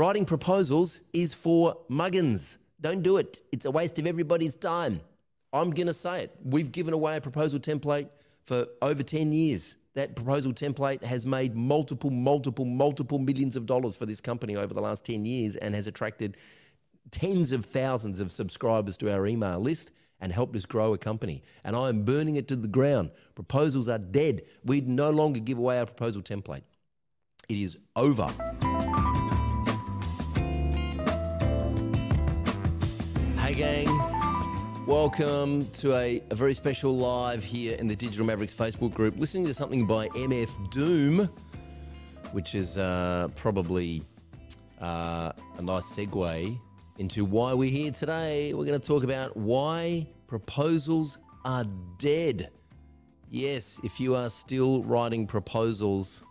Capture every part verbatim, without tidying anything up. Writing proposals is for muggins. Don't do it. It's a waste of everybody's time. I'm going to say it. We've given away a proposal template for over ten years. That proposal template has made multiple, multiple, multiple millions of dollars for this company over the last ten years and has attracted tens of thousands of subscribers to our email list and helped us grow a company. And I am burning it to the ground. Proposals are dead. We'd no longer give away our proposal template. It is over. Hey gang. Welcome to a, a very special live here in the Digital Mavericks Facebook group, listening to something by M F Doom, which is uh, probably uh, a nice segue into why we're here today. We're going to talk about why proposals are dead. Yes, if you are still writing proposals.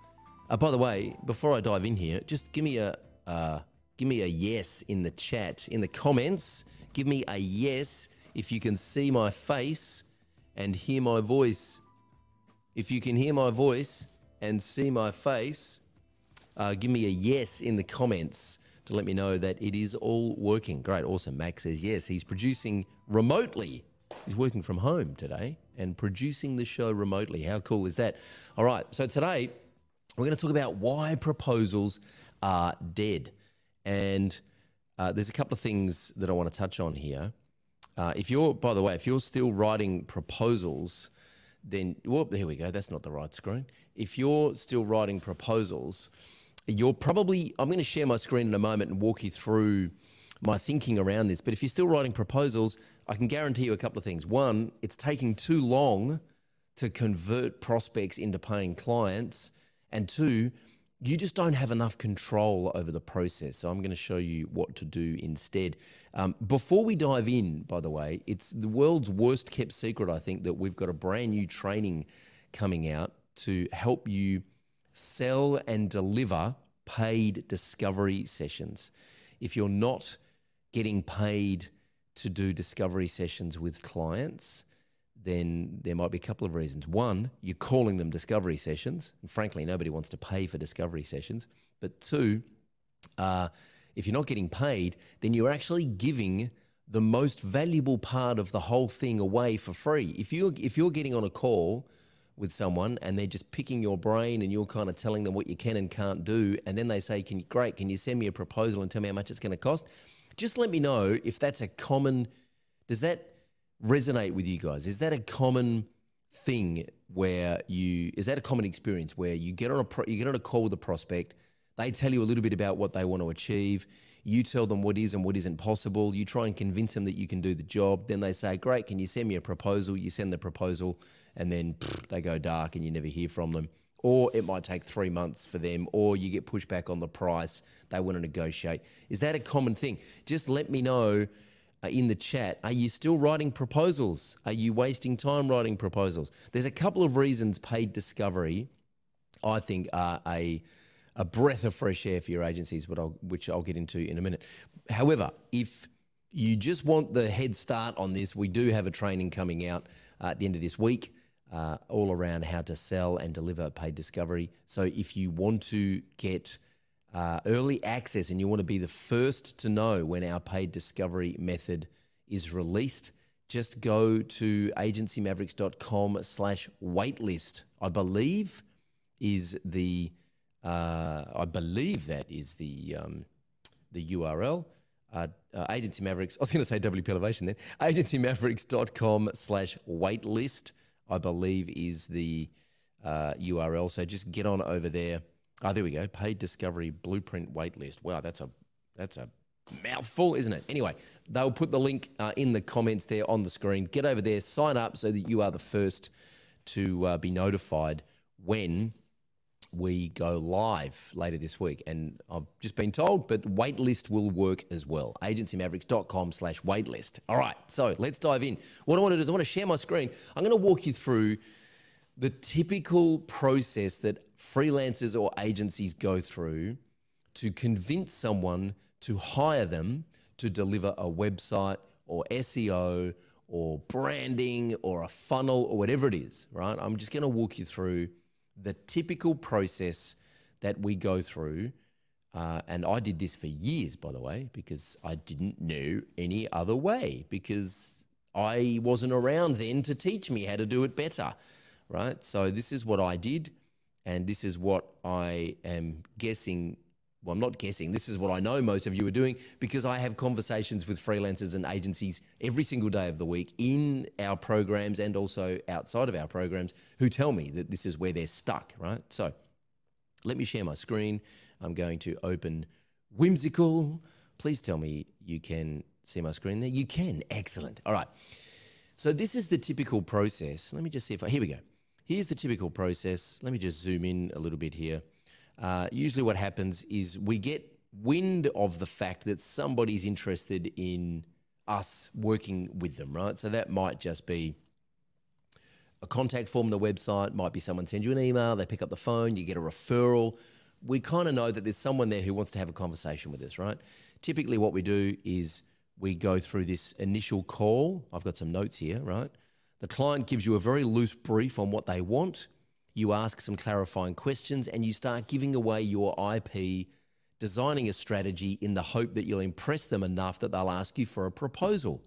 Uh, by the way, before I dive in here, just give me a uh, give me a yes in the chat, in the comments. Give me a yes. If you can see my face and hear my voice, if you can hear my voice and see my face, uh, give me a yes in the comments to let me know that it is all working. Great, awesome. Max says yes, he's producing remotely. He's working from home today and producing the show remotely. How cool is that? All right, so today we're going to talk about why proposals are dead. And uh, there's a couple of things that I want to touch on here. Uh, if you're, by the way, if you're still writing proposals, then, well, here we go. That's not the right screen. If you're still writing proposals, you're probably, I'm going to share my screen in a moment and walk you through my thinking around this. But if you're still writing proposals, I can guarantee you a couple of things. One, it's taking too long to convert prospects into paying clients. And two, you just don't have enough control over the process. So I'm going to show you what to do instead. Um, before we dive in, by the way, it's the world's worst kept secret, I think, that we've got a brand new training coming out to help you sell and deliver paid discovery sessions. If you're not getting paid to do discovery sessions with clients, then there might be a couple of reasons. One, you're calling them discovery sessions, and frankly, nobody wants to pay for discovery sessions. But two, uh, if you're not getting paid, then you're actually giving the most valuable part of the whole thing away for free. If you're, if you're getting on a call with someone and they're just picking your brain and you're kind of telling them what you can and can't do, and then they say, "Can you, great, can you send me a proposal and tell me how much it's going to cost?" Just let me know if that's a common, does that resonate with you guys? Is that a common thing where you, is that a common experience where you get on a pro, you get on a call with a prospect, they tell you a little bit about what they want to achieve, you tell them what is and what isn't possible, you try and convince them that you can do the job, then they say, "Great, can you send me a proposal?" You send the proposal and then pff, they go dark and you never hear from them. Or it might take three months for them, or you get pushback on the price, they want to negotiate. Is that a common thing? Just let me know in the chat. Are you still writing proposals? Are you wasting time writing proposals? There's a couple of reasons paid discovery, I think, are a, a breath of fresh air for your agencies, but I'll, which I'll get into in a minute. However, if you just want the head start on this, we do have a training coming out uh, at the end of this week, uh, all around how to sell and deliver paid discovery. So if you want to get Uh, early access and you want to be the first to know when our paid discovery method is released, just go to agency mavericks dot com slash waitlist. I believe is the uh, I believe that is the um, the U R L. Uh, uh, Agency Mavericks. I was going to say W P Elevation then. agency mavericks dot com slash waitlist. I believe is the uh, U R L. So just get on over there. Oh, there we go. Paid Discovery Blueprint Waitlist. Wow, that's a that's a mouthful, isn't it? Anyway, they'll put the link uh, in the comments there on the screen. Get over there, sign up so that you are the first to uh, be notified when we go live later this week. And I've just been told, but waitlist will work as well. agency mavericks dot com slash waitlist. All right, so let's dive in. What I want to do is I want to share my screen. I'm going to walk you through the typical process that freelancers or agencies go through to convince someone to hire them to deliver a website or S E O or branding or a funnel or whatever it is, right? I'm just going to walk you through the typical process that we go through Uh, and I did this for years, by the way, because I didn't know any other way, because I wasn't around then to teach me how to do it better, right? So this is what I did, and this is what I am guessing, well, I'm not guessing, this is what I know most of you are doing, because I have conversations with freelancers and agencies every single day of the week in our programs and also outside of our programs who tell me that this is where they're stuck, right? So let me share my screen. I'm going to open Whimsical. Please tell me you can see my screen there. You can. Excellent. All right. So this is the typical process. Let me just see if I, here we go. Here's the typical process. Let me just zoom in a little bit here. Uh, usually what happens is we get wind of the fact that somebody's interested in us working with them, right? So that might just be a contact form on the website, might be someone sends you an email, they pick up the phone, you get a referral. We kind of know that there's someone there who wants to have a conversation with us, right? Typically what we do is we go through this initial call. I've got some notes here, right? The client gives you a very loose brief on what they want. You ask some clarifying questions and you start giving away your I P, designing a strategy in the hope that you'll impress them enough that they'll ask you for a proposal.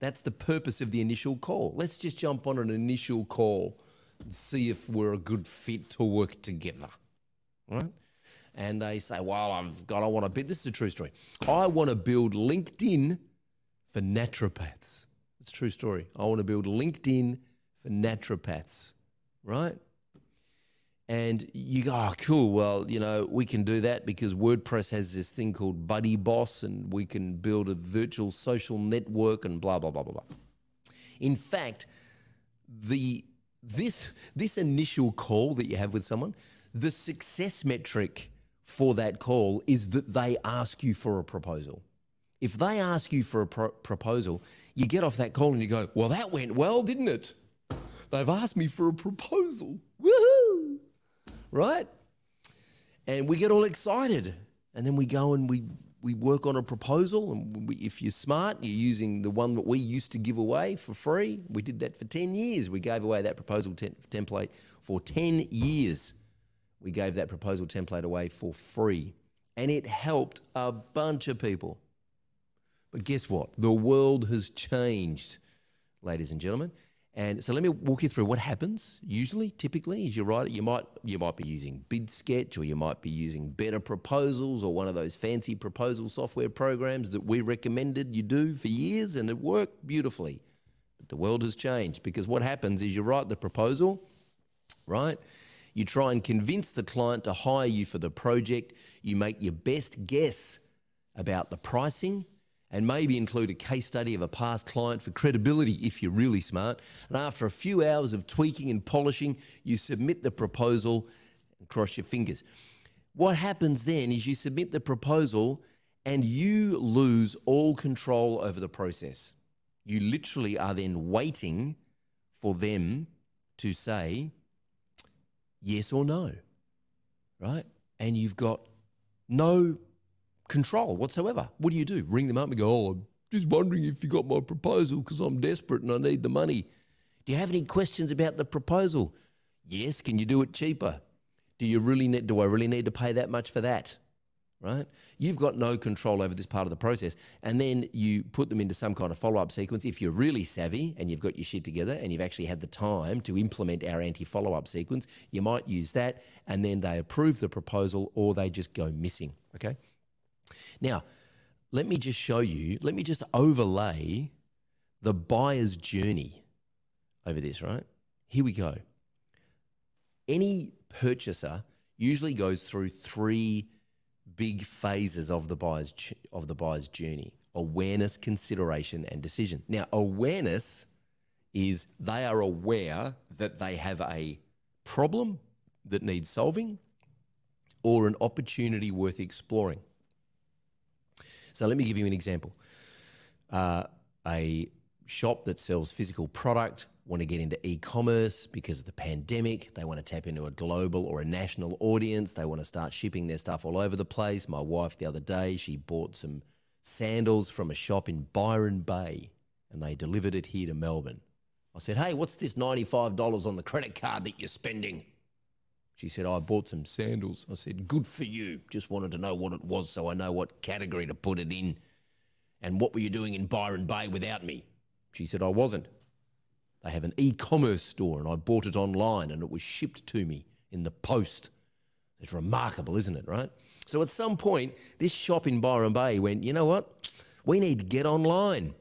That's the purpose of the initial call. Let's just jump on an initial call and see if we're a good fit to work together. Right? And they say, well, I've got, I want to build, this is a true story. I want to build LinkedIn for naturopaths. It's a true story. I want to build LinkedIn for naturopaths, right? And you go, oh, cool. Well, you know, we can do that because WordPress has this thing called Buddy Boss and we can build a virtual social network and blah, blah, blah, blah, blah. In fact, the, this, this initial call that you have with someone, the success metric for that call is that they ask you for a proposal. If they ask you for a pro proposal, you get off that call and you go, well, that went well, didn't it? They've asked me for a proposal. Woohoo! Right? And we get all excited. And then we go and we, we work on a proposal. And we, if you're smart, you're using the one that we used to give away for free. We did that for ten years. We gave away that proposal te- template for ten years. We gave that proposal template away for free and it helped a bunch of people. But guess what? The world has changed, ladies and gentlemen. And so let me walk you through what happens usually, typically, is you write it. You might, you might be using BidSketch or you might be using Better Proposals or one of those fancy proposal software programs that we recommended you do for years and it worked beautifully. But the world has changed because what happens is you write the proposal, right? You try and convince the client to hire you for the project. You make your best guess about the pricing and maybe include a case study of a past client for credibility if you're really smart. And after a few hours of tweaking and polishing, you submit the proposal and cross your fingers. What happens then is you submit the proposal and you lose all control over the process. You literally are then waiting for them to say yes or no, right? And you've got no control whatsoever. What do you do? Ring them up and go, oh, I'm just wondering if you got my proposal because I'm desperate and I need the money. Do you have any questions about the proposal? Yes, can you do it cheaper? Do you really need, do I really need to pay that much for that, right? You've got no control over this part of the process. And then you put them into some kind of follow-up sequence. If you're really savvy and you've got your shit together and you've actually had the time to implement our anti-follow-up sequence, you might use that and then they approve the proposal or they just go missing, okay? Now, let me just show you, let me just overlay the buyer's journey over this, right? Here we go. Any purchaser usually goes through three big phases of the buyer's of the buyer's journey: awareness, consideration, and decision. Now, awareness is they are aware that they have a problem that needs solving or an opportunity worth exploring. So let me give you an example. Uh, a shop that sells physical product want to get into e-commerce because of the pandemic. They want to tap into a global or a national audience. They want to start shipping their stuff all over the place. My wife the other day, she bought some sandals from a shop in Byron Bay and they delivered it here to Melbourne. I said, hey, what's this ninety-five dollars on the credit card that you're spending? She said, oh, I bought some sandals. I said, good for you. Just wanted to know what it was so I know what category to put it in. And what were you doing in Byron Bay without me? She said, I wasn't. They have an e-commerce store and I bought it online and it was shipped to me in the post. It's remarkable, isn't it, right? So at some point, this shop in Byron Bay went, you know what? We need to get online.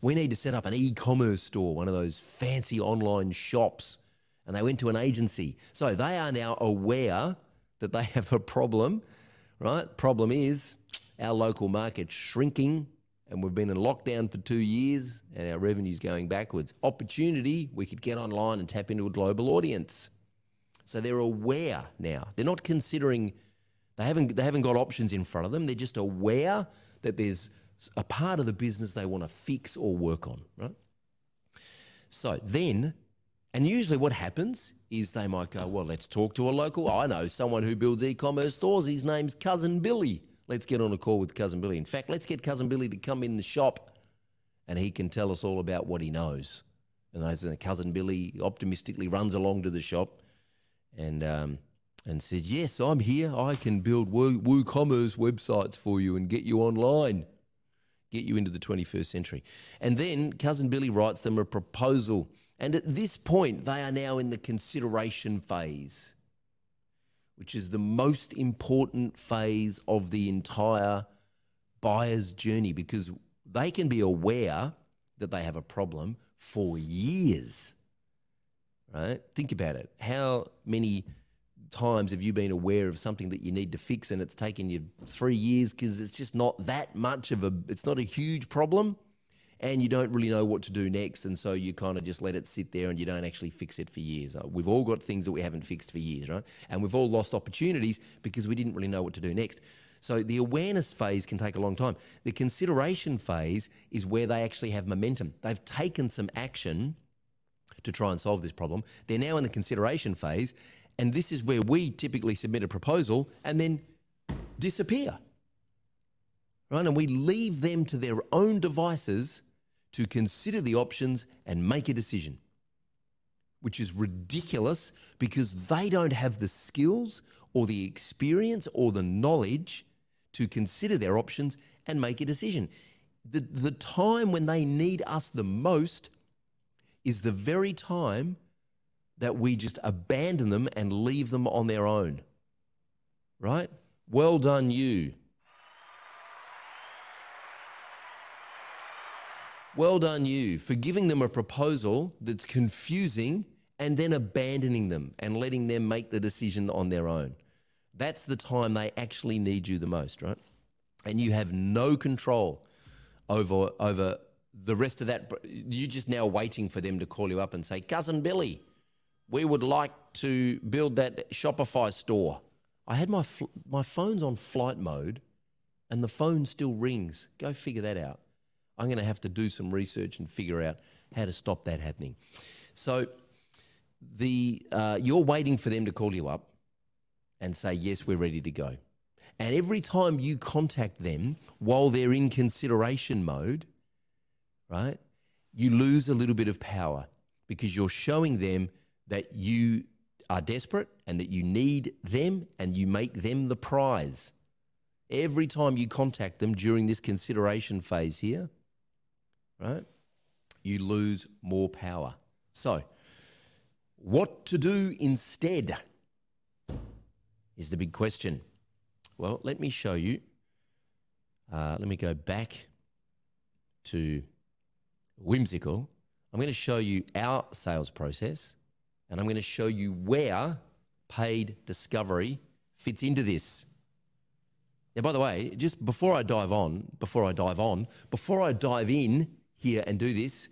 We need to set up an e-commerce store, one of those fancy online shops. And they went to an agency. So they are now aware that they have a problem, right? Problem is our local market's shrinking and we've been in lockdown for two years and our revenue's going backwards. Opportunity, we could get online and tap into a global audience. So they're aware now. They're not considering, they haven't, they haven't got options in front of them. They're just aware that there's a part of the business they want to fix or work on, right? So then, and usually what happens is they might go, well, let's talk to a local. I know someone who builds e-commerce stores. His name's Cousin Billy. Let's get on a call with Cousin Billy. In fact, let's get Cousin Billy to come in the shop and he can tell us all about what he knows. And those, and Cousin Billy optimistically runs along to the shop and um, and says, yes, I'm here. I can build Woo WooCommerce websites for you and get you online, get you into the twenty-first century. And then Cousin Billy writes them a proposal. And at this point, they are now in the consideration phase, which is the most important phase of the entire buyer's journey because they can be aware that they have a problem for years, right? Think about it. How many times have you been aware of something that you need to fix and it's taken you three years because it's just not that much of a, it's not a huge problem and you don't really know what to do next and so you kind of just let it sit there and you don't actually fix it for years. We've all got things that we haven't fixed for years, right? And we've all lost opportunities because we didn't really know what to do next. So the awareness phase can take a long time. The consideration phase is where they actually have momentum. They've taken some action to try and solve this problem. They're now in the consideration phase and this is where we typically submit a proposal and then disappear, right? And we leave them to their own devices to consider the options and make a decision, which is ridiculous because they don't have the skills or the experience or the knowledge to consider their options and make a decision. The, the time when they need us the most is the very time that we just abandon them and leave them on their own, right? Well done, you. Well done, you, for giving them a proposal that's confusing and then abandoning them and letting them make the decision on their own. That's the time they actually need you the most, right? And you have no control over, over the rest of that. You're just now waiting for them to call you up and say, Cousin Billy, we would like to build that Shopify store. I had my, fl my phone's on flight mode and the phone still rings. Go figure that out. I'm going to have to do some research and figure out how to stop that happening. So the uh, you're waiting for them to call you up and say, yes, we're ready to go. And every time you contact them while they're in consideration mode, right, you lose a little bit of power because you're showing them that you are desperate and that you need them and you make them the prize. Every time you contact them during this consideration phase here, right, you lose more power. So what to do instead is the big question. Well, let me show you. Uh, let me go back to Whimsical. I'm going to show you our sales process and I'm going to show you where paid discovery fits into this. Now, by the way, just before I dive on, before I dive on, before I dive in here and do this,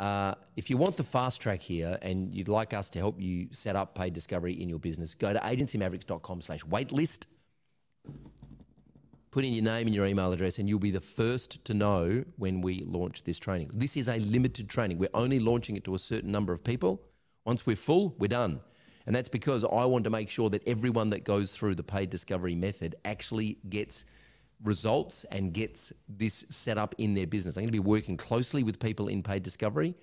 uh, if you want the fast track here and you'd like us to help you set up paid discovery in your business, go to agency mavericks dot com slash waitlist, put in your name and your email address, and you'll be the first to know when we launch this training. This is a limited training. We're only launching it to a certain number of people. Once we're full, we're done. And that's because I want to make sure that everyone that goes through the paid discovery method actually gets results and gets this set up in their business. I'm going to be working closely with people in paid discovery.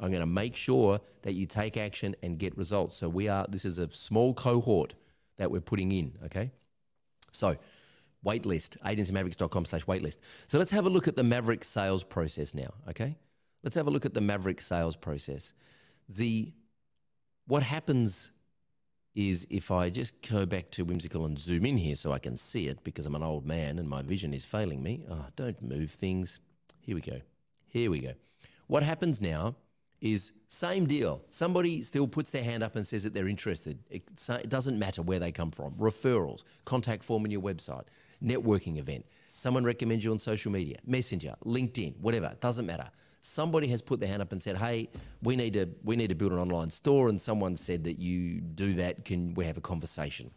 I'm going to make sure that you take action and get results. So we are, this is a small cohort that we're putting in, okay? So waitlist, agency mavericks dot com slash waitlist. So let's have a look at the Maverick sales process now, okay? Let's have a look at the Maverick sales process. The, what happens is, if I just go back to Whimsical and zoom in here so I can see it, because I'm an old man and my vision is failing me. Oh, don't move things. Here we go. Here we go. What happens now is same deal. Somebody still puts their hand up and says that they're interested. It, it doesn't matter where they come from. Referrals, contact form on your website, networking event. Someone recommends you on social media, Messenger, LinkedIn, whatever. It doesn't matter. Somebody has put their hand up and said, hey, we need to, we need to build an online store, and someone said that you do that. Can we have a conversation?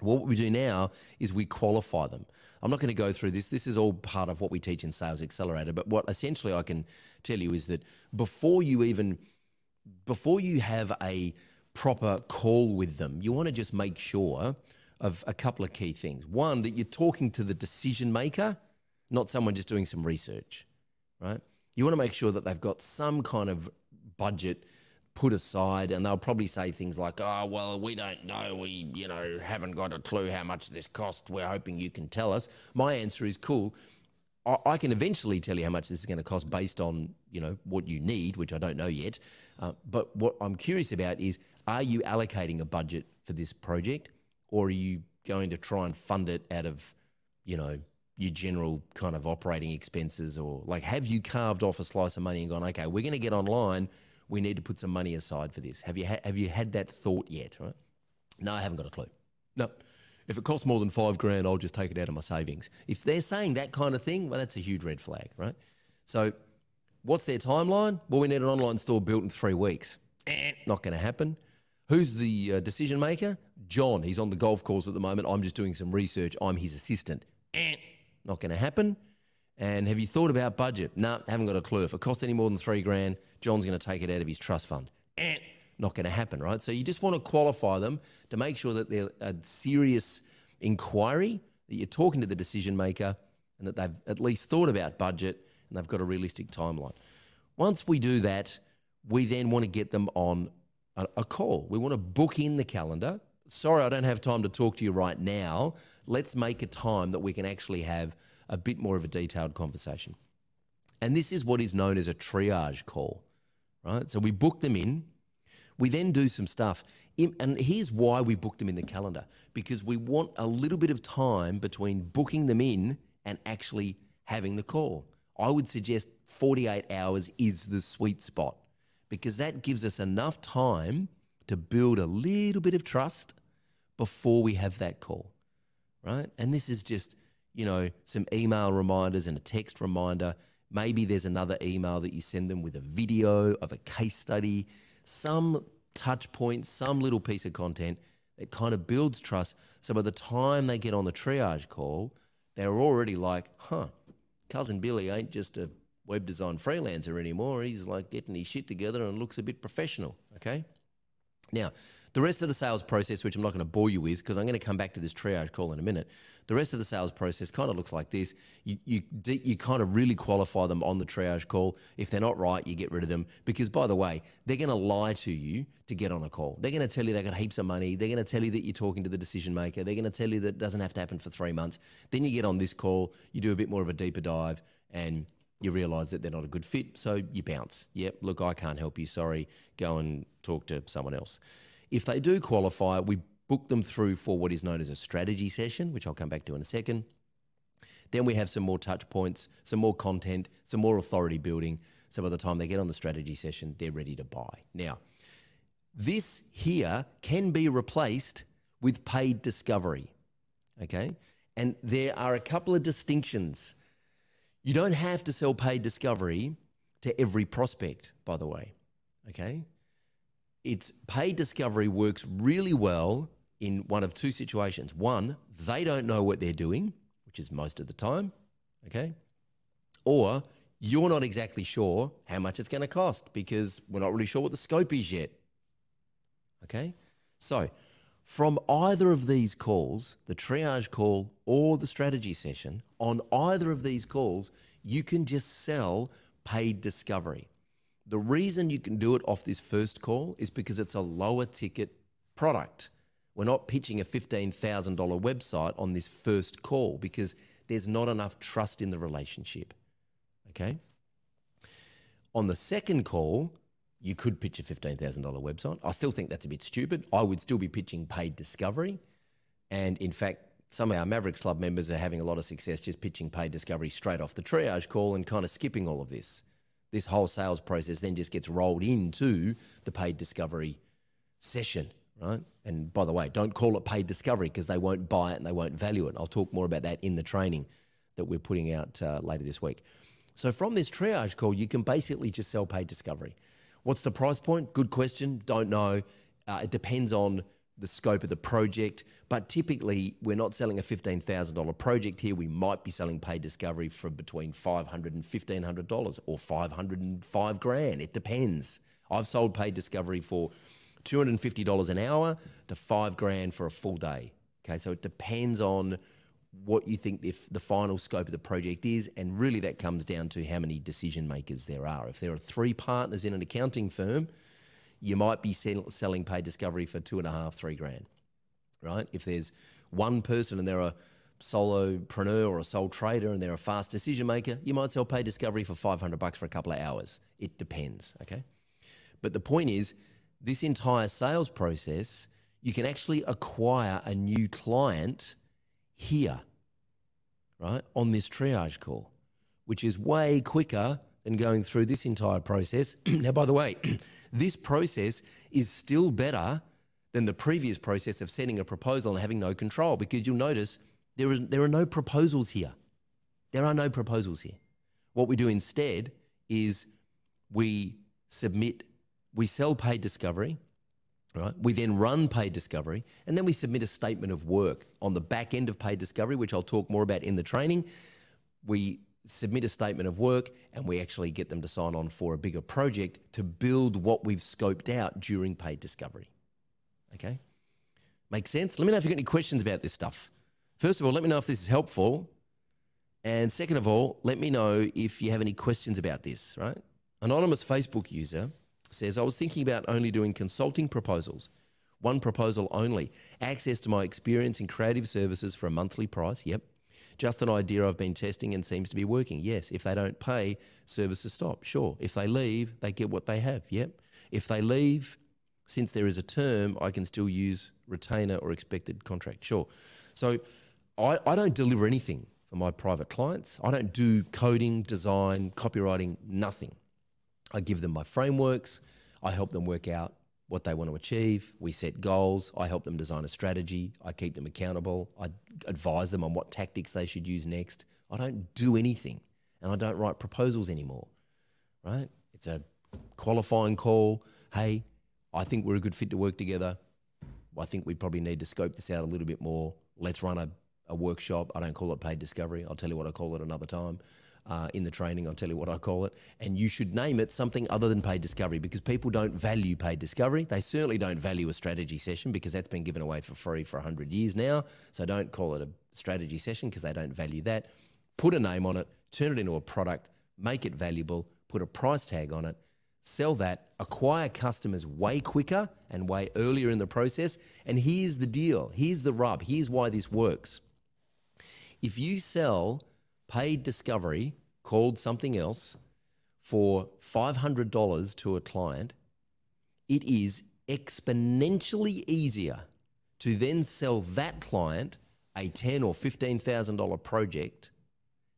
Well, what we do now is we qualify them. I'm not going to go through this. This is all part of what we teach in Sales Accelerator. But what essentially I can tell you is that before you even, before you have a proper call with them, you want to just make sure of a couple of key things. One, that you're talking to the decision maker, not someone just doing some research, right? You want to make sure that they've got some kind of budget put aside, and they'll probably say things like, oh, well, we don't know. We, you know, haven't got a clue how much this costs. We're hoping you can tell us. My answer is, cool. I, I can eventually tell you how much this is going to cost based on, you know, what you need, which I don't know yet. Uh, but what I'm curious about is, are you allocating a budget for this project, or are you going to try and fund it out of, you know, your general kind of operating expenses? Or like, have you carved off a slice of money and gone, okay, we're going to get online. We need to put some money aside for this. Have you, ha have you had that thought yet? Right? No, I haven't got a clue. No. If it costs more than five grand, I'll just take it out of my savings. If they're saying that kind of thing, well, that's a huge red flag, right? So what's their timeline? Well, we need an online store built in three weeks. Eh, not going to happen. Who's the uh, decision maker? John. He's on the golf course at the moment. I'm just doing some research. I'm his assistant. Eh, not going to happen. And have you thought about budget? No, nah, haven't got a clue. If it costs any more than three grand, John's going to take it out of his trust fund. Eh, not going to happen, right? So you just want to qualify them to make sure that they're a serious inquiry, that you're talking to the decision maker, and that they've at least thought about budget and they've got a realistic timeline. Once we do that, we then want to get them on a, a call. We want to book in the calendar. Sorry, I don't have time to talk to you right now. Let's make a time that we can actually have a bit more of a detailed conversation. And this is what is known as a triage call, right? So we book them in. We then do some stuff. And here's why we book them in the calendar, because we want a little bit of time between booking them in and actually having the call. I would suggest forty-eight hours is the sweet spot, because that gives us enough time to build a little bit of trust before we have that call, right? And this is just, you know, some email reminders and a text reminder. Maybe there's another email that you send them with a video of a case study, some touch point, some little piece of content that kind of builds trust. So by the time they get on the triage call, they're already like, huh, cousin Billy ain't just a web design freelancer anymore. He's like getting his shit together and looks a bit professional, okay? Now, the rest of the sales process, which I'm not going to bore you with, because I'm going to come back to this triage call in a minute. The rest of the sales process kind of looks like this. You, you, you kind of really qualify them on the triage call. If they're not right, you get rid of them, because, by the way, they're going to lie to you to get on a call. They're going to tell you they got heaps of money. They're going to tell you that you're talking to the decision maker. They're going to tell you that it doesn't have to happen for three months. Then you get on this call, you do a bit more of a deeper dive, and you realise that they're not a good fit, so you bounce. Yep, look, I can't help you, sorry. Go and talk to someone else. If they do qualify, we book them through for what is known as a strategy session, which I'll come back to in a second. Then we have some more touch points, some more content, some more authority building. So by the time they get on the strategy session, they're ready to buy. Now, this here can be replaced with paid discovery, okay? And there are a couple of distinctions. You don't have to sell paid discovery to every prospect, by the way, okay? It's paid discovery works really well in one of two situations. One, they don't know what they're doing, which is most of the time, okay? Or you're not exactly sure how much it's going to cost, because we're not really sure what the scope is yet, okay? So from either of these calls, the triage call or the strategy session, on either of these calls, you can just sell paid discovery. The reason you can do it off this first call is because it's a lower ticket product. We're not pitching a fifteen thousand dollar website on this first call because there's not enough trust in the relationship, okay? On the second call, you could pitch a fifteen thousand dollar website. I still think that's a bit stupid. I would still be pitching paid discovery. And in fact, some of our Mavericks Club members are having a lot of success just pitching paid discovery straight off the triage call and kind of skipping all of this. This whole sales process then just gets rolled into the paid discovery session, right? And by the way, don't call it paid discovery because they won't buy it and they won't value it. I'll talk more about that in the training that we're putting out uh, later this week. So from this triage call, you can basically just sell paid discovery. What's the price point? Good question. Don't know. Uh, it depends on the scope of the project, but typically we're not selling a fifteen thousand dollar project here. We might be selling paid discovery for between five hundred dollars and fifteen hundred dollars or five hundred dollars and five grand. It depends. I've sold paid discovery for two hundred fifty dollars an hour to five grand for a full day. Okay, so it depends on what you think if the final scope of the project is, and really that comes down to how many decision makers there are. If there are three partners in an accounting firm, you might be sell selling paid discovery for two and a half, three grand, right? If there's one person and they're a solopreneur or a sole trader and they're a fast decision maker, you might sell paid discovery for five hundred bucks for a couple of hours. It depends, okay? But the point is, this entire sales process, you can actually acquire a new client here, right, on this triage call, which is way quicker than going through this entire process. Now, by the way, this process is still better than the previous process of sending a proposal and having no control, because you'll notice there, is, there are no proposals here. There are no proposals here. What we do instead is we submit, we sell paid discovery, right? We then run paid discovery, and then we submit a statement of work on the back end of paid discovery, which I'll talk more about in the training. We submit a statement of work and we actually get them to sign on for a bigger project to build what we've scoped out during paid discovery. Okay? Make sense? Let me know if you've got any questions about this stuff. First of all, let me know if this is helpful. And second of all, let me know if you have any questions about this, right? Anonymous Facebook user says, I was thinking about only doing consulting proposals, one proposal only, access to my experience in creative services for a monthly price, yep, just an idea I've been testing and seems to be working, yes, if they don't pay, services stop, sure, if they leave, they get what they have, yep, if they leave, since there is a term, I can still use retainer or expected contract, sure. So I, I don't deliver anything for my private clients. I don't do coding, design, copywriting, nothing. I give them my frameworks, I help them work out what they want to achieve, we set goals, I help them design a strategy, I keep them accountable, I advise them on what tactics they should use next. I don't do anything, and I don't write proposals anymore, right? It's a qualifying call, hey, I think we're a good fit to work together, I think we probably need to scope this out a little bit more, let's run a, a workshop, I don't call it paid discovery, I'll tell you what I call it another time. Uh, in the training, I'll tell you what I call it. And you should name it something other than paid discovery, because people don't value paid discovery. They certainly don't value a strategy session, because that's been given away for free for a hundred years now. So don't call it a strategy session because they don't value that. Put a name on it, turn it into a product, make it valuable, put a price tag on it, sell that, acquire customers way quicker and way earlier in the process. And here's the deal. Here's the rub. Here's why this works. If you sell paid discovery called something else for five hundred dollars to a client, it is exponentially easier to then sell that client a ten thousand dollar or fifteen thousand dollar project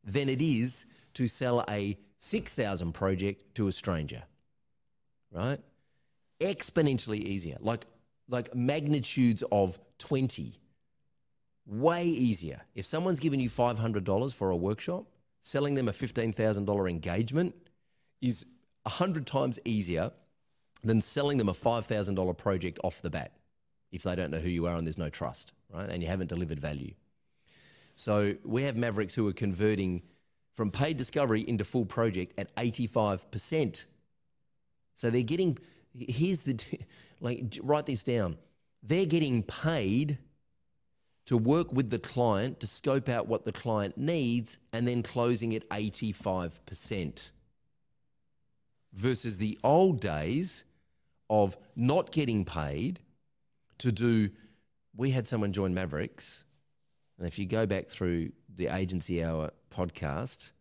than it is to sell a six thousand dollar project to a stranger, right? Exponentially easier, like, like magnitudes of twenty. Way easier. If someone's given you five hundred dollars for a workshop, selling them a fifteen thousand dollar engagement is a hundred times easier than selling them a five thousand dollar project off the bat if they don't know who you are and there's no trust, right? And you haven't delivered value. So we have Mavericks who are converting from paid discovery into full project at eighty-five percent. So they're getting, here's the, like, write this down. They're getting paid to work with the client, to scope out what the client needs, and then closing at eighty-five percent versus the old days of not getting paid to do. We had someone join Mavericks, and if you go back through the Agency Hour podcast,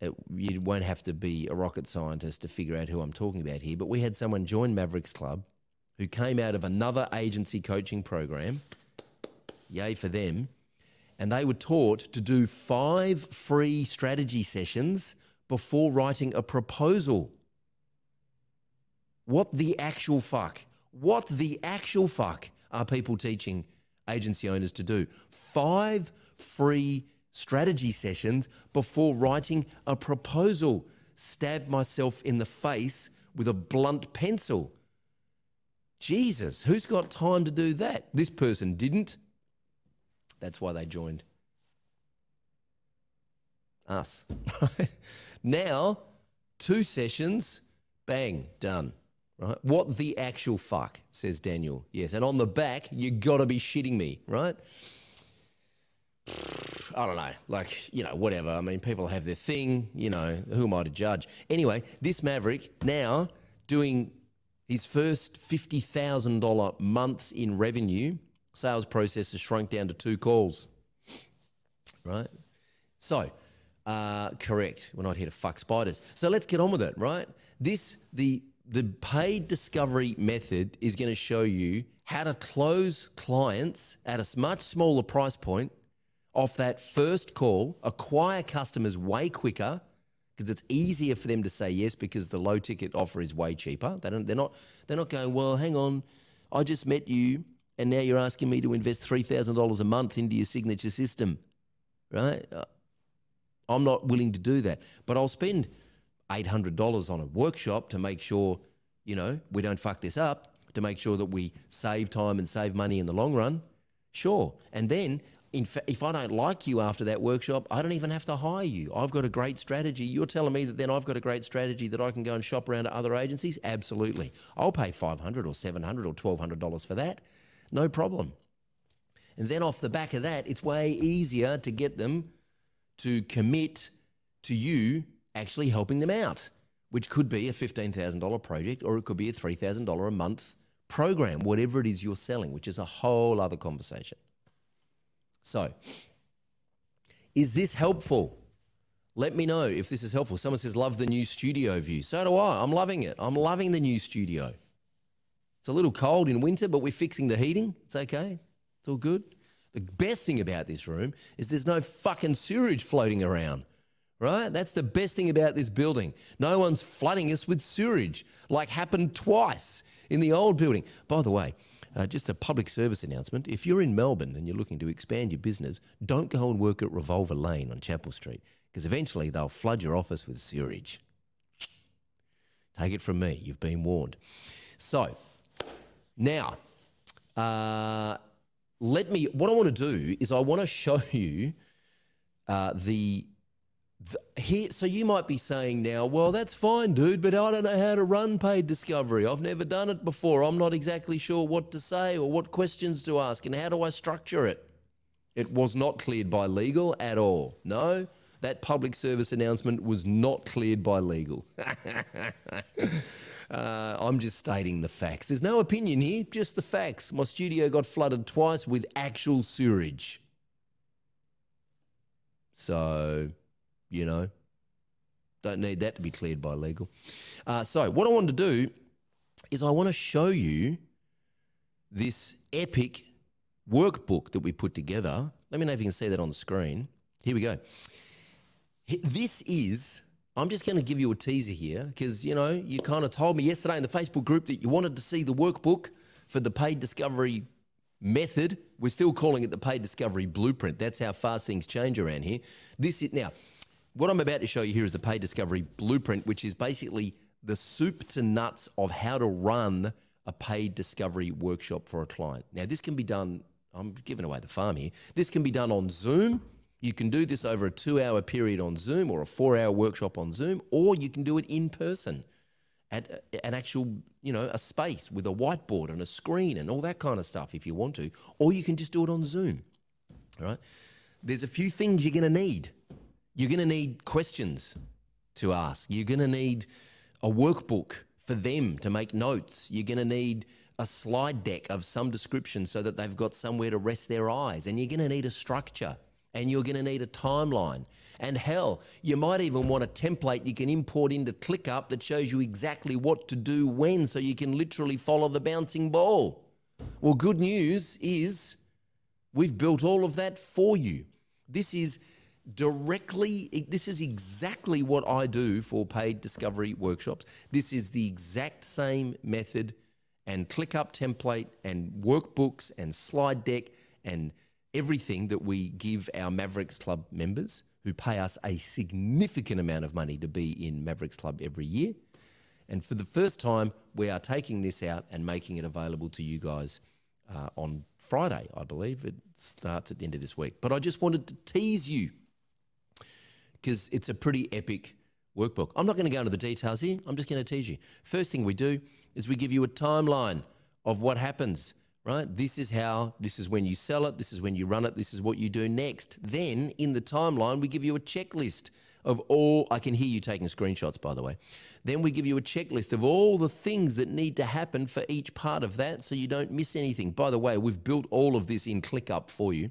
it, you won't have to be a rocket scientist to figure out who I'm talking about here, but we had someone join Mavericks Club who came out of another agency coaching program, yay for them, and they were taught to do five free strategy sessions before writing a proposal. What the actual fuck? What the actual fuck are people teaching agency owners to do? Five free strategy sessions before writing a proposal. Stabbed myself in the face with a blunt pencil. Jesus, who's got time to do that? This person didn't. That's why they joined us. Now, two sessions, bang, done. Right? What the actual fuck, says Daniel. Yes, and on the back, you got to be shitting me, right? I don't know, like, you know, whatever. I mean, people have their thing, you know, who am I to judge? Anyway, this Maverick now doing his first fifty thousand dollar months in revenue, sales process has shrunk down to two calls, right? So, uh, correct, we're not here to fuck spiders. So let's get on with it, right? This, the, the paid discovery method is going to show you how to close clients at a much smaller price point off that first call, acquire customers way quicker because it's easier for them to say yes because the low ticket offer is way cheaper. They don't, they're not, they're not going, well, hang on, I just met you and now you're asking me to invest three thousand dollars a month into your signature system, right? I'm not willing to do that, but I'll spend eight hundred dollars on a workshop to make sure, you know, we don't fuck this up, to make sure that we save time and save money in the long run. Sure, and then In fact, if I don't like you after that workshop, I don't even have to hire you. I've got a great strategy. You're telling me that then I've got a great strategy that I can go and shop around to other agencies? Absolutely. I'll pay five hundred dollars or seven hundred dollars or twelve hundred dollars for that. No problem. And then off the back of that, it's way easier to get them to commit to you actually helping them out, which could be a fifteen thousand dollar project or it could be a three thousand dollar a month program, whatever it is you're selling, which is a whole other conversation. So, is this helpful? Let me know if this is helpful. Someone says, love the new studio view. So do I. I'm loving it. I'm loving the new studio. It's a little cold in winter, but we're fixing the heating. It's okay. It's all good. The best thing about this room is there's no fucking sewage floating around, right? That's the best thing about this building. No one's flooding us with sewage, like happened twice in the old building. By the way, Uh, just a public service announcement. If you're in Melbourne and you're looking to expand your business, don't go and work at Revolver Lane on Chapel Street because eventually they'll flood your office with sewage. Take it from me. You've been warned. So now uh, let me – what I want to do is I want to show you uh, the, the – here. So you might be saying now, well, that's fine, dude, but I don't know how to run paid discovery. I've never done it before. I'm not exactly sure what to say or what questions to ask and how do I structure it. It was not cleared by legal at all. No, that public service announcement was not cleared by legal. uh, I'm just stating the facts. There's no opinion here, just the facts. My studio got flooded twice with actual sewerage. So... you know, don't need that to be cleared by legal. Uh, so what I want to do is I want to show you this epic workbook that we put together. Let me know if you can see that on the screen. Here we go. This is, I'm just going to give you a teaser here because, you know, you kind of told me yesterday in the Facebook group that you wanted to see the workbook for the paid discovery method. We're still calling it the paid discovery blueprint. That's how fast things change around here. This is now... what I'm about to show you here is the Paid Discovery Blueprint, which is basically the soup to nuts of how to run a paid discovery workshop for a client. Now, this can be done, I'm giving away the farm here, this can be done on Zoom. You can do this over a two-hour period on Zoom or a four-hour workshop on Zoom, or you can do it in person at an actual, you know, a space with a whiteboard and a screen and all that kind of stuff if you want to, or you can just do it on Zoom, all right? There's a few things you're going to need. You're going to need questions to ask. You're going to need a workbook for them to make notes. You're going to need a slide deck of some description so that they've got somewhere to rest their eyes. And you're going to need a structure, and you're going to need a timeline. And hell, you might even want a template you can import into ClickUp that shows you exactly what to do when, so you can literally follow the bouncing ball. Well, good news is we've built all of that for you. This is directly, this is exactly what I do for paid discovery workshops. This is the exact same method and ClickUp template and workbooks and slide deck and everything that we give our Mavericks Club members, who pay us a significant amount of money to be in Mavericks Club every year. And for the first time, we are taking this out and making it available to you guys uh, on Friday, I believe. It starts at the end of this week. But I just wanted to tease you, because it's a pretty epic workbook. I'm not going to go into the details here. I'm just going to tease you. First thing we do is we give you a timeline of what happens, right? This is how, this is when you sell it. This is when you run it. This is what you do next. Then in the timeline, we give you a checklist of all, I can hear you taking screenshots, by the way. Then we give you a checklist of all the things that need to happen for each part of that, so you don't miss anything. By the way, we've built all of this in ClickUp for you,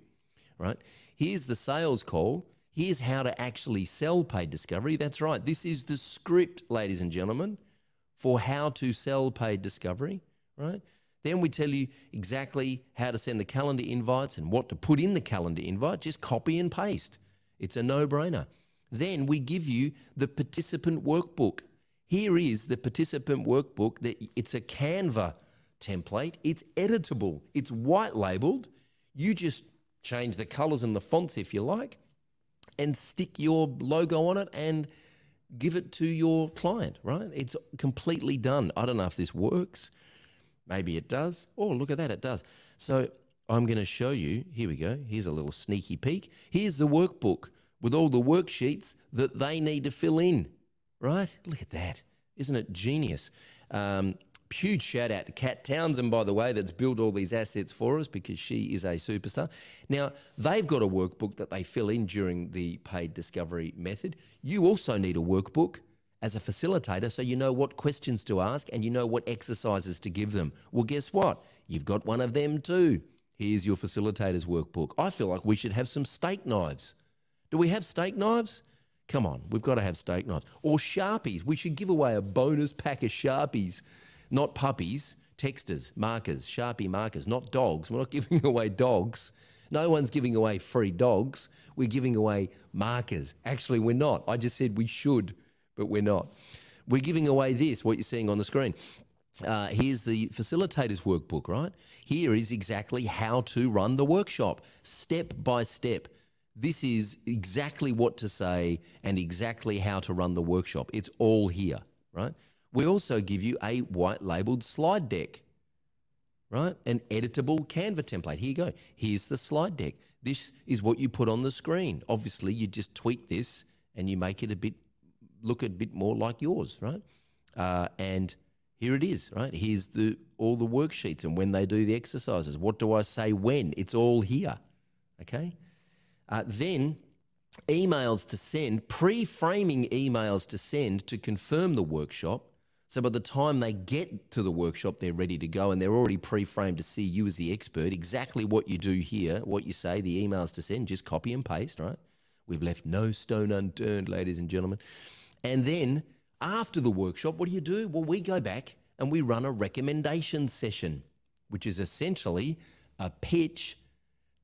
right? Here's the sales call. Here's how to actually sell paid discovery. That's right. This is the script, ladies and gentlemen, for how to sell paid discovery, right? Then we tell you exactly how to send the calendar invites and what to put in the calendar invite. Just copy and paste. It's a no-brainer. Then we give you the participant workbook. Here is the participant workbook. That it's a Canva template. It's editable. It's white labeled. You just change the colors and the fonts if you like, and stick your logo on it and give it to your client, right? It's completely done. I don't know if this works. Maybe it does. Oh, look at that, it does. So I'm going to show you. Here we go. Here's a little sneaky peek. Here's the workbook with all the worksheets that they need to fill in, right? Look at that. Isn't it genius? Um, huge shout out to Kat Townsend, by the way, that's built all these assets for us, because she is a superstar. Now, they've got a workbook that they fill in during the paid discovery method. You also need a workbook as a facilitator, so you know what questions to ask and you know what exercises to give them. Well, guess what? You've got one of them too. Here's your facilitator's workbook. I feel like we should have some steak knives. Do we have steak knives? Come on, we've got to have steak knives. Or Sharpies. We should give away a bonus pack of Sharpies. Not puppies, texters, markers, Sharpie markers, not dogs. We're not giving away dogs. No one's giving away free dogs. We're giving away markers. Actually, we're not. I just said we should, but we're not. We're giving away this, what you're seeing on the screen. Uh, here's the facilitator's workbook, right? Here is exactly how to run the workshop, step by step. This is exactly what to say and exactly how to run the workshop. It's all here, right? We also give you a white labeled slide deck, right? An editable Canva template. Here you go. Here's the slide deck. This is what you put on the screen. Obviously, you just tweak this and you make it a bit, look a bit more like yours, right? Uh, and here it is, right? Here's the all the worksheets and when they do the exercises. What do I say when? It's all here, okay? Uh, then emails to send, pre-framing emails to send to confirm the workshop. So by the time they get to the workshop, they're ready to go and they're already pre-framed to see you as the expert. Exactly what you do here, what you say, the emails to send, just copy and paste, right? We've left no stone unturned, ladies and gentlemen. And then after the workshop, what do you do? Well, we go back and we run a recommendation session, which is essentially a pitch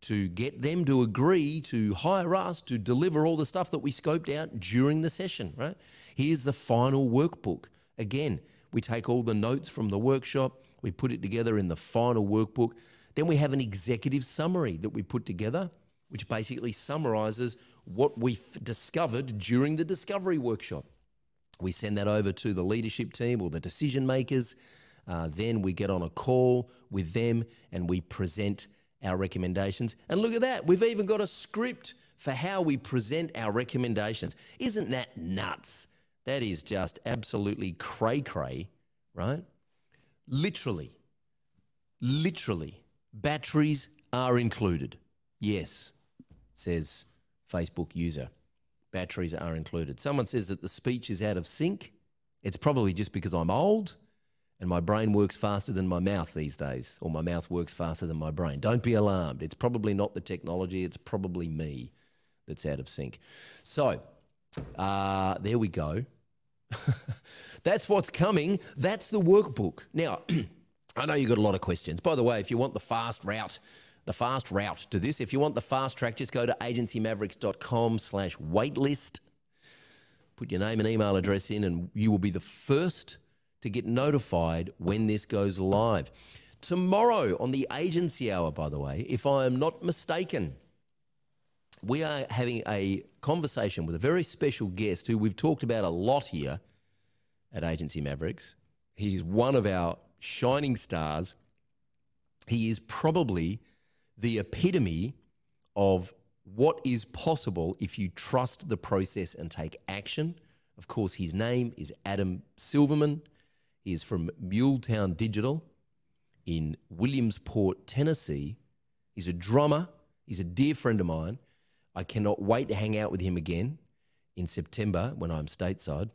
to get them to agree to hire us to deliver all the stuff that we scoped out during the session, right? Here's the final workbook. Again, we take all the notes from the workshop, we put it together in the final workbook. Then we have an executive summary that we put together, which basically summarizes what we discovered during the discovery workshop. We send that over to the leadership team or the decision makers. Uh, then we get on a call with them and we present our recommendations. And look at that, we've even got a script for how we present our recommendations. Isn't that nuts? That is just absolutely cray-cray, right? Literally, literally, batteries are included. Yes, says Facebook user, batteries are included. Someone says that the speech is out of sync. It's probably just because I'm old and my brain works faster than my mouth these days, or my mouth works faster than my brain. Don't be alarmed. It's probably not the technology. It's probably me that's out of sync. So uh, there we go. That's what's coming. That's the workbook. Now, I know you've got a lot of questions. By the way, if you want the fast route, the fast route to this, if you want the fast track, just go to agencymavericks.com slash waitlist. Put your name and email address in and you will be the first to get notified when this goes live. Tomorrow on the Agency Hour, by the way, if I am not mistaken, we are having a conversation with a very special guest who we've talked about a lot here at Agency Mavericks. He's one of our shining stars. He is probably the epitome of what is possible if you trust the process and take action. Of course, his name is Adam Silverman. He is from Mule Town Digital in Williamsport, Tennessee. He's a drummer. He's a dear friend of mine. I cannot wait to hang out with him again in September when I'm stateside.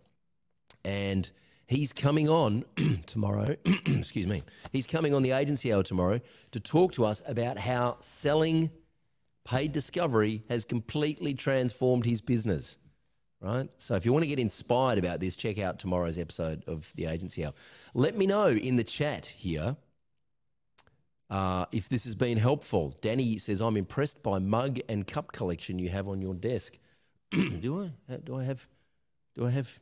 And he's coming on tomorrow, excuse me, he's coming on the Agency Hour tomorrow to talk to us about how selling paid discovery has completely transformed his business, right? So if you want to get inspired about this, check out tomorrow's episode of the Agency Hour. Let me know in the chat here Uh, if this has been helpful. Danny says, I'm impressed by mug and cup collection you have on your desk. Do I? Do I have? Do I have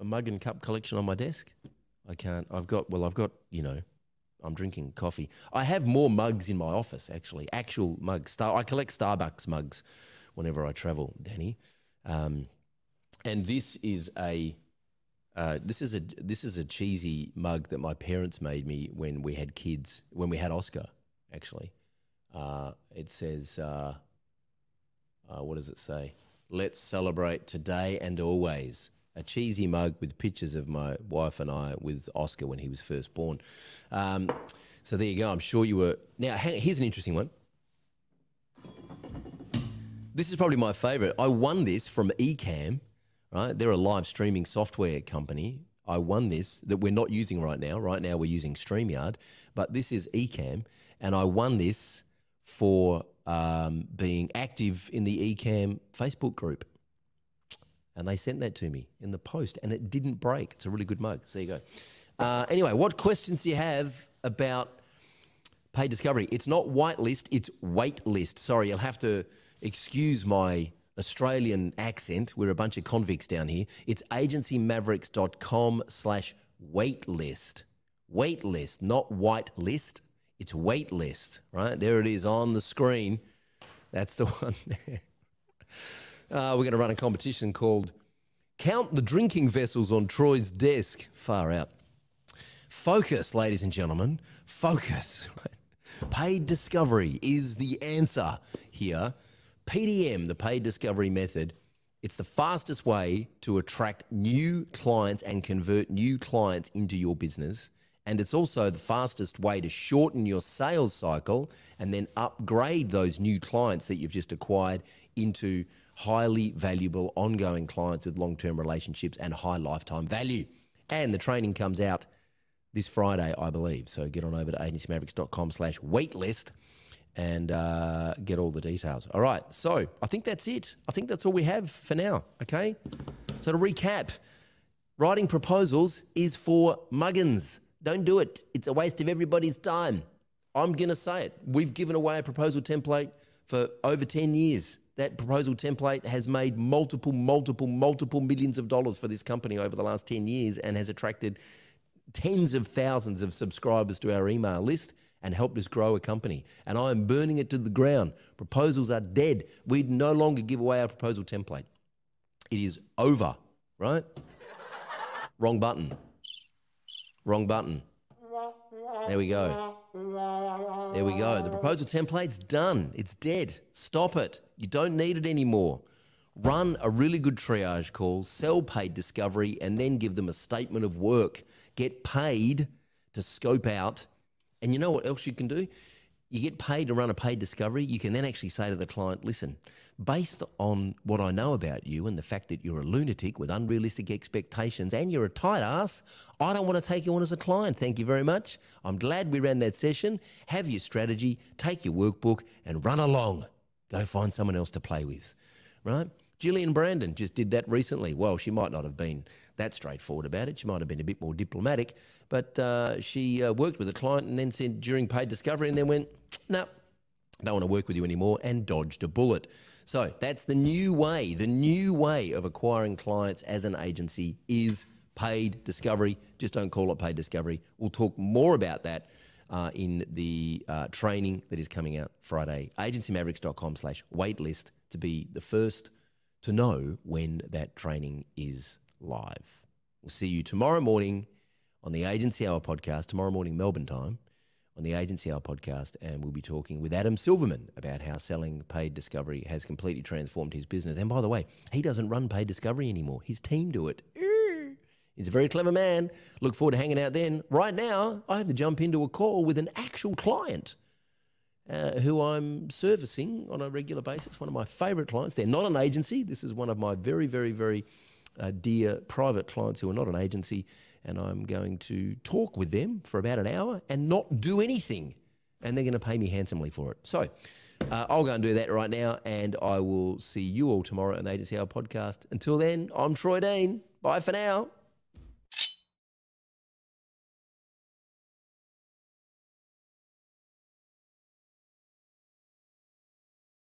a mug and cup collection on my desk? I can't. I've got. Well, I've got. You know, I'm drinking coffee. I have more mugs in my office actually. Actual mugs. Star. I collect Starbucks mugs whenever I travel, Danny. Um, and this is a. Uh, this is a this is a cheesy mug that my parents made me when we had kids, when we had Oscar, actually. Uh, it says, uh, uh, what does it say? Let's celebrate today and always. A cheesy mug with pictures of my wife and I with Oscar when he was first born. Um, so there you go. I'm sure you were. Now, here's an interesting one. This is probably my favorite. I won this from Ecamm. Right? They're a live streaming software company. I won this that we're not using right now. Right now we're using StreamYard, but this is Ecamm, and I won this for um, being active in the Ecamm Facebook group. And they sent that to me in the post, and it didn't break. It's a really good mug. So there you go. Uh, anyway, what questions do you have about paid discovery? It's not whitelist, it's waitlist. Sorry, you'll have to excuse my Australian accent. We're a bunch of convicts down here. It's agencymavericks.com slash waitlist. Waitlist, not white list. It's waitlist, right? There it is on the screen. That's the one there. Uh, we're going to run a competition called Count the Drinking Vessels on Troy's Desk. Far out. Focus, ladies and gentlemen. Focus. Right? Paid discovery is the answer here. P D M, the Paid Discovery Method, it's the fastest way to attract new clients and convert new clients into your business. And it's also the fastest way to shorten your sales cycle and then upgrade those new clients that you've just acquired into highly valuable ongoing clients with long-term relationships and high lifetime value. And the training comes out this Friday, I believe. So get on over to agencymavericks.com slash waitlist. and uh, get all the details. All right, so I think that's it. I think that's all we have for now, okay? So to recap, writing proposals is for muggins. Don't do it. It's a waste of everybody's time. I'm going to say it. We've given away a proposal template for over ten years. That proposal template has made multiple, multiple, multiple millions of dollars for this company over the last ten years and has attracted tens of thousands of subscribers to our email list and helped us grow a company. And I am burning it to the ground. Proposals are dead. We no longer give away our proposal template. It is over, right? Wrong button. Wrong button. There we go. There we go. The proposal template's done. It's dead. Stop it. You don't need it anymore. Run a really good triage call, sell paid discovery, and then give them a statement of work. Get paid to scope out. And you know what else you can do? you get paid to run a paid discovery, you can then actually say to the client, listen, based on what I know about you and the fact that you're a lunatic with unrealistic expectations and you're a tight ass, I don't want to take you on as a client. Thank you very much. I'm glad we ran that session. Have your strategy, take your workbook and run along. Go find someone else to play with, right? Gillian Brandon just did that recently. Well, she might not have been that straightforward about it. She might have been a bit more diplomatic, but uh, she uh, worked with a client and then said during paid discovery and then went, no, don't want to work with you anymore, and dodged a bullet. So that's the new way. The new way of acquiring clients as an agency is paid discovery. Just don't call it paid discovery. We'll talk more about that uh, in the uh, training that is coming out Friday. agency mavericks dot com slash waitlist to be the first to know when that training is live. We'll see you tomorrow morning on the Agency Hour podcast, tomorrow morning Melbourne time, on the Agency Hour podcast, and we'll be talking with Adam Silverman about how selling paid discovery has completely transformed his business. And by the way, he doesn't run paid discovery anymore. His team do it. He's a very clever man. Look forward to hanging out then. Right now, I have to jump into a call with an actual client uh, who I'm servicing on a regular basis, one of my favourite clients. They're not an agency. This is one of my very, very, very uh, dear private clients who are not an agency, and I'm going to talk with them for about an hour and not do anything, and they're going to pay me handsomely for it. So uh, I'll go and do that right now, and I will see you all tomorrow on the Agency Hour podcast. Until then, I'm Troy Dean. Bye for now.